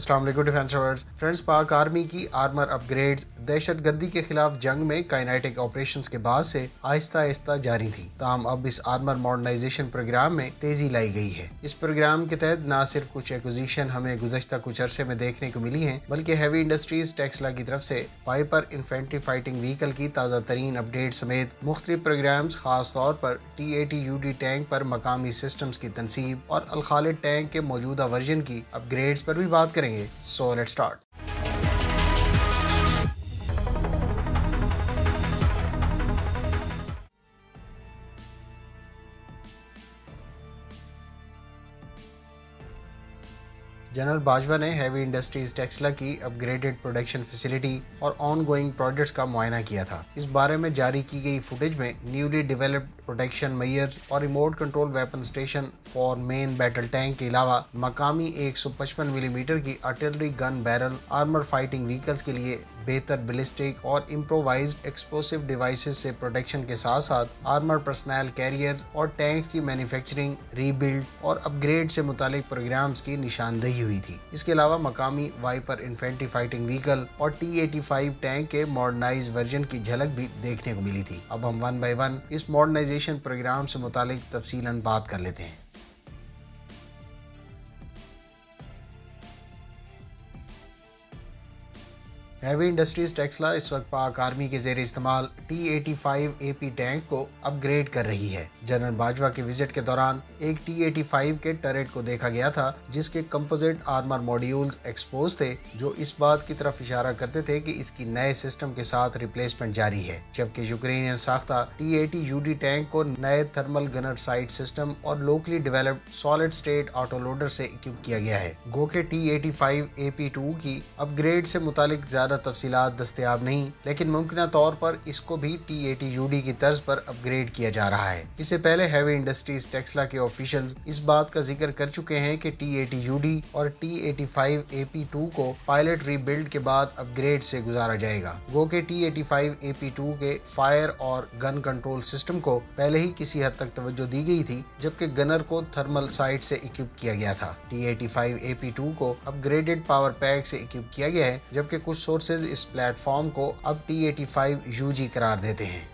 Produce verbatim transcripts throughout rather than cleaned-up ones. अस्सलाम वालेकुम defence lovers friends, Pak army की आर्मर अपग्रेड्स दहशतगर्दी के खिलाफ जंग में काइनेटिक ऑपरेशंस के बाद से आहिस्ता आहिस्ता जारी थी, ताहम अब इस आर्मर मॉडर्नाइजेशन प्रोग्राम में तेजी लाई गई है। इस प्रोग्राम के तहत ना सिर्फ कुछ एक्विजिशन हमें गुज़श्ता कुछ अरसे में देखने को मिली है, बल्कि हैवी इंडस्ट्रीज टैक्सला की तरफ से वाइपर इन्फेंट्री फाइटिंग व्हीकल की ताज़ा तरीन अपडेट समेत मुख्तलिफ प्रोग्राम्स, खास तौर पर टी अस्सी यूडी टैंक पर मकामी सिस्टम्स की तनसीब और अल-खालिद टैंक के मौजूदा वर्जन की अपग्रेड्स पर भी बात करेंगे। So let's start. General Bajwa ने हैवी इंडस्ट्रीज टैक्सला की अपग्रेडेड प्रोडक्शन फैसिलिटी और ऑनगोइंग प्रोजेक्ट्स का मुआयना किया था। इस बारे में जारी की गई फुटेज में न्यूली डेवलप्ड प्रोटेक्शन मेयर्स और remote control weapon station for main battle tank के अलावा मकामी एक सौ पचपन मिलीमीटर की artillery gun barrel armour fighting vehicles के लिए बेहतर बैलिस्टिक और इम्प्रोवाइज्ड एक्सप्लोसिव डिवाइसेस से प्रोटेक्शन के साथ साथ आर्मर पर्सनल कैरियर्स और टैंक्स की मैन्युफैक्चरिंग, रीबिल्ड और अपग्रेड से मुतालिक प्रोग्राम्स की निशानदेही हुई थी। इसके अलावा मकामी वाइपर इन्फेंट्री फाइटिंग व्हीकल और टी पचासी टैंक के मॉडर्नाइज वर्जन की झलक भी देखने को मिली थी। अब हम वन बाई वन इस मॉडर्नाइजेशन प्रोग्राम से मुतालिक तफसीलन बात कर लेते हैं। हैवी इंडस्ट्रीज टैक्सला इस वक्त पाक आर्मी के जेर इस्तेमाल टी पचासी एपी टैंक को अपग्रेड कर रही है। जनरल बाजवा के विजिट के दौरान एक टी पचासी के टरेट को देखा गया था, जिसके कंपोजिट आर्मर मॉड्यूल्स एक्सपोज थे, जो इस बात की तरफ इशारा करते थे कि इसकी नए सिस्टम के साथ रिप्लेसमेंट जारी है, जबकि यूक्रेनियन साख्ता टी अस्सी यूडी टैंक को नए थर्मल गनर साइट सिस्टम और locally developed solid state autoloader से इक्विप किया गया है। गो के टी पचासी ए पी टू की अपग्रेड से मुतालिक तफसीलात दस्तयाब नहीं, लेकिन मुमकिना तौर पर इसको भी टी अस्सी यूडी की तर्ज पर अपग्रेड किया जा रहा है। इससे पहले हैवी इंडस्ट्रीज टैक्सला के ऑफिशियल्स इस बात का जिक्र कर चुके हैं कि टी अस्सी यूडी और टी पचासी ए पी टू को पायलट रीबिल्ड के बाद अपग्रेड से गुजारा जाएगा। गो के टी पचासी ए पी टू के फायर और गन कंट्रोल सिस्टम को पहले ही किसी हद तक तवज्जो दी गई थी, जबकि गनर को थर्मल साइट से इक्विप किया गया था। टी पचासी ए पी टू को अपग्रेडेड पावर पैक से इक्विप किया गया है, जबकि कुछ सोर्सेज इस प्लेटफॉर्म को अब टी पचासी यूजी करार देते हैं।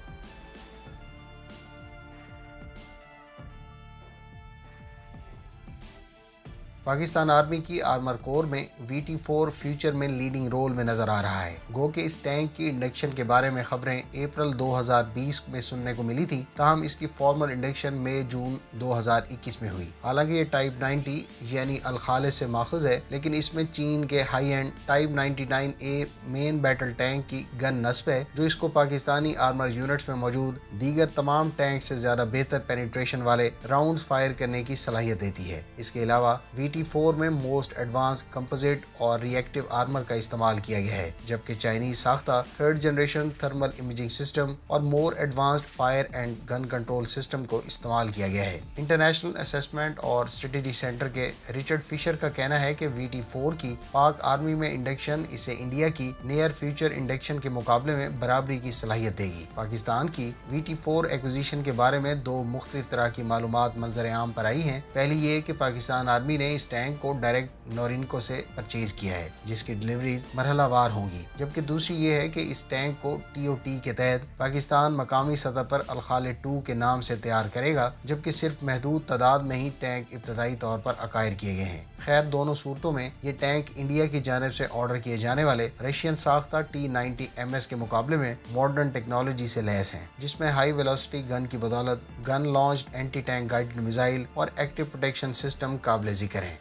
पाकिस्तान आर्मी की आर्मर कोर में वी टी फोर फ्यूचर में लीडिंग रोल में नजर आ रहा है। गो के इस टैंक की इंडक्शन के बारे में खबरें अप्रैल दो हज़ार बीस में सुनने को मिली थी, ताहम इसकी फॉर्मल इंडक्शन मई जून दो हज़ार इक्कीस में हुई। हालांकि ये टाइप नब्बे यानी अल-खालिद से माखुज है, लेकिन इसमें चीन के हाई एंड टाइप निन्यानवे ए मेन बैटल टैंक की गन नस्ब है, जो इसको पाकिस्तानी आर्मर यूनिट्स में मौजूद दीगर तमाम टैंक से ज्यादा बेहतर पेनिट्रेशन वाले राउंड फायर करने की सलाहियत देती है। इसके अलावा वी टी फोर में मोस्ट एडवांस कंपोजिट और रिएक्टिव आर्मर का इस्तेमाल किया गया है, जबकि चाइनीज साख्ता third generation thermal imaging system और more advanced fire and gun control system को इस्तेमाल किया गया है। इंटरनेशनल असेसमेंट और स्ट्रेटेजी सेंटर के रिचर्ड फिशर का कहना है कि वी टी फोर की पाक आर्मी में इंडक्शन इसे इंडिया की नियर फ्यूचर इंडक्शन के मुकाबले में बराबरी की सलाहियत देगी। पाकिस्तान की वी टी फोर एक्विजिशन के बारे में दो मुख्तलिफ तरह की मालूमात मंजर आम पर आई है। पहली ये कि पाकिस्तान आर्मी ने इस टैंक को डायरेक्ट नोरिनको से परचेज किया है, जिसकी डिलीवरीज मरहलावार होंगी, जबकि दूसरी ये है कि इस टैंक को टी ओ टी के तहत पाकिस्तान मकामी सतह पर अल-खालिद टू के नाम से तैयार करेगा, जबकि सिर्फ महदूद तादाद में ही टैंक इब्तदाई तौर पर अकायर किए गए हैं। खैर, दोनों सूरतों में ये टैंक इंडिया की जानिब से ऑर्डर किए जाने वाले रशियन साख्ता टी नाइंटी एम एस के मुकाबले में मॉडर्न टेक्नोलॉजी से लैस है, जिसमें हाई वेलोसिटी गन की बदौलत gun launched anti tank guided missile और एक्टिव प्रोटेक्शन सिस्टम काबिल जिक्र है।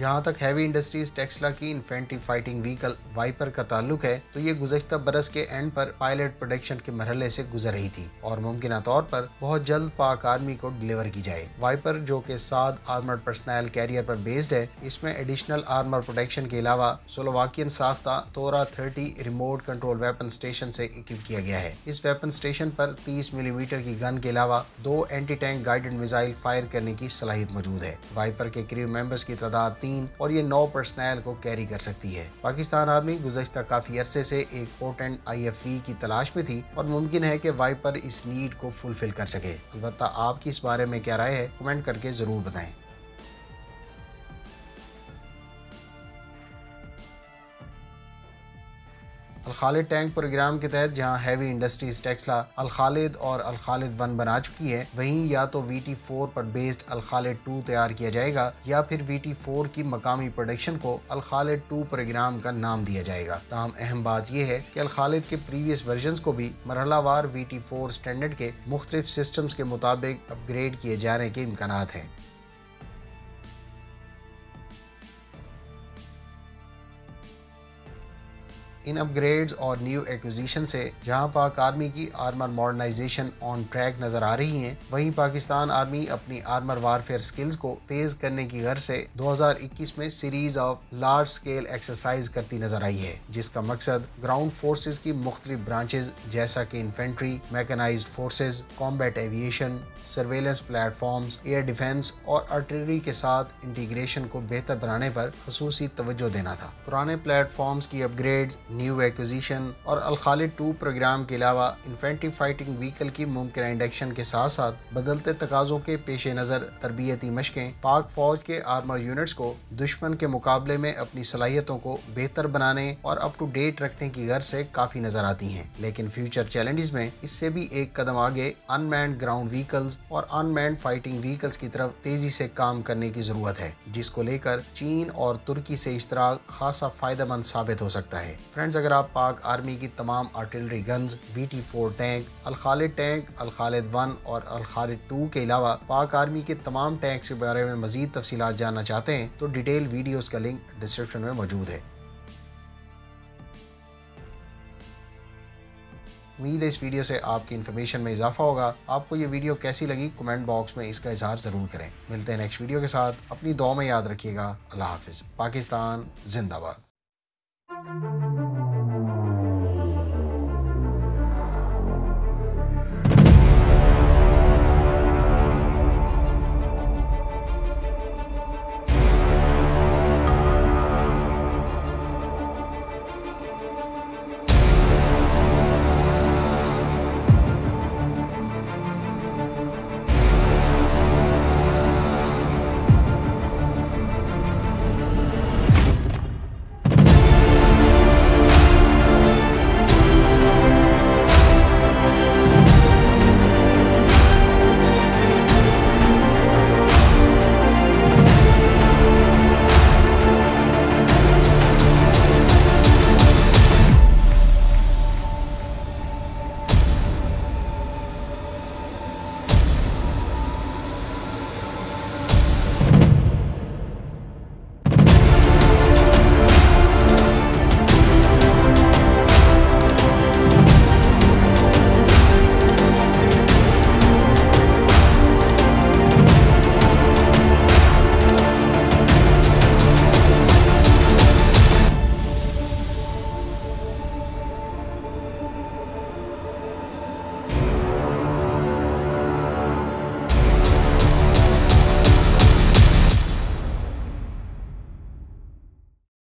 जहाँ तक हैवी इंडस्ट्रीज टैक्सला की इन्फेंट्री फाइटिंग व्हीकल वाइपर का ताल्लुक है, तो ये गुज़श्ता बरस के एंड पर पायलट प्रोडक्शन के मरहले से गुजर रही थी और मुमकिन तौर पर बहुत जल्द पाक आर्मी को डिलीवर की जाए। वाइपर, जो के साथ आर्मर्ड पर्सनल कैरियर पर बेस्ड है, इसमें एडिशनल आर्मर प्रोटेक्शन के अलावा स्लोवाकियन साख्ता Turra thirty remote control weapon station से इक्विप किया गया है। इस वेपन स्टेशन पर तीस मिलीमीटर की गन के अलावा दो anti tank guided missile fire करने की सलाहियत मौजूद है। वाइपर के क्रू मेंबर्स की तादाद तीन और ये नौ पर्सनल को कैरी कर सकती है। पाकिस्तान आर्मी गुज़श्ता काफी अरसे से एक पोर्टेंट आई एफ वी की तलाश में थी और मुमकिन है कि वाइपर इस नीड को फुलफिल कर सके। अलबत्ता आपकी इस बारे में क्या राय है, कमेंट करके जरूर बताएं। अल-खालिद टैंक प्रोग्राम के तहत जहां हैवी इंडस्ट्रीज टैक्सला अल-खालिद और अल-खालिद वन बना चुकी है, वहीं या तो वी टी फोर पर बेस्ड अल-खालिद टू तैयार किया जाएगा या फिर वी टी फोर की मकामी प्रोडक्शन को अल-खालिद टू प्रोग्राम का नाम दिया जाएगा। तमाम अहम बात यह है कि अल-खालिद के प्रीवियस वर्जन को भी मरहलावार वी टी फोर स्टैंडर्ड के मुख्तलिफ सिस्टम्स के मुताबिक अपग्रेड किए जाने के इम्कान हैं। इन अपग्रेड्स और न्यू एक्विजिशन से जहां पाक आर्मी की आर्मर मॉडर्नाइजेशन ऑन ट्रैक नजर आ रही है, वहीं पाकिस्तान आर्मी अपनी आर्मर वारफेयर स्किल्स को तेज करने की गर्ज से दो हज़ार इक्कीस में series of large scale exercise करती नजर आई है, जिसका मकसद ग्राउंड फोर्सेज की मुख्तलिफ ब्रांचेज जैसा कि infantry, mechanised forces, combat aviation, surveillance platform, air defence और आर्टिलरी के साथ इंटीग्रेशन को बेहतर बनाने पर खसूसी तवज्जो देना था। पुराने प्लेटफॉर्म की अपग्रेड्स, न्यू एक्विजिशन और अल-खालिद टू प्रोग्राम के अलावा इन्फेंट्री फाइटिंग व्हीकल की मुमकिन इंडक्शन के साथ साथ बदलते तकाजों के पेश नज़र तरबियती मशकें पाक फौज के आर्मर यूनिट्स को दुश्मन के मुकाबले में अपनी सलाहियतों को बेहतर बनाने और अप टू डेट रखने की गर्ज से काफ़ी नजर आती हैं। लेकिन फ्यूचर चैलेंजेस में इससे भी एक कदम आगे अनमैन्ड ग्राउंड व्हीकल्स और अनमैन्ड फाइटिंग व्हीकल्स की तरफ तेजी से काम करने की जरूरत है, जिसको लेकर चीन और तुर्की से इश्तराक खासा फायदेमंद साबित हो सकता है। फ्रेंड्स, अगर आप पाक आर्मी की तमाम artillery guns, V T four tank, Al-Khalid tank, Al-Khalid one और अल-खालिद टू के अलावा पाक आर्मी के तमाम टैंक्स के बारे में मजीद तफसीलात जानना चाहते हैं तो डिटेल वीडियोस का लिंक डिस्क्रिप्शन में मौजूद है। उम्मीद है इस वीडियो से आपकी इन्फॉर्मेशन में इजाफा होगा। आपको ये वीडियो कैसी लगी, कमेंट बॉक्स में इसका इजहार ज़रूर करें। मिलते हैं नेक्स्ट वीडियो के साथ। अपनी दुआ में याद रखिएगा। अल्लाह हाफिज़। पाकिस्तान जिंदाबाद।